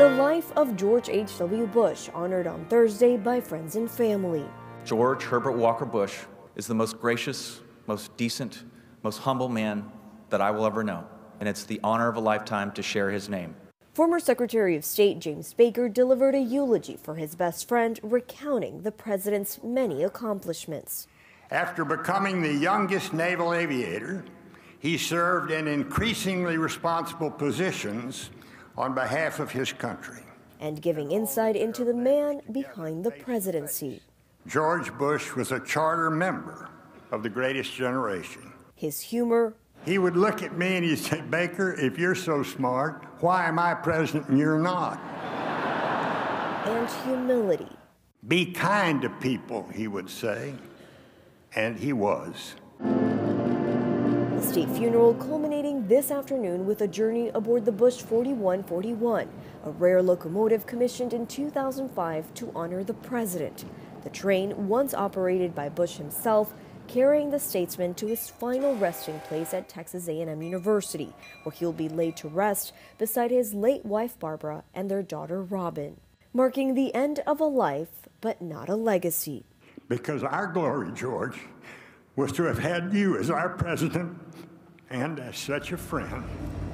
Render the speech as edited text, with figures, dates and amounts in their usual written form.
The life of George H.W. Bush, honored on Thursday by friends and family. George Herbert Walker Bush is the most gracious, most decent, most humble man that I will ever know, and it's the honor of a lifetime to share his name. Former Secretary of State James Baker delivered a eulogy for his best friend, recounting the president's many accomplishments. After becoming the youngest naval aviator, he served in increasingly responsible positions on behalf of his country. And giving insight into the man behind the presidency. George Bush was a charter member of the greatest generation. His humor. He would look at me and he'd say, "Baker, if you're so smart, why am I president and you're not?" And humility. "Be kind to people," he would say, and he was. The state funeral culminating this afternoon with a journey aboard the Bush 4141, a rare locomotive commissioned in 2005 to honor the president. The train, once operated by Bush himself, carrying the statesman to his final resting place at Texas A&M University, where he'll be laid to rest beside his late wife Barbara and their daughter Robin, marking the end of a life, but not a legacy. Because our glory, George, was to have had you as our president and as such a friend.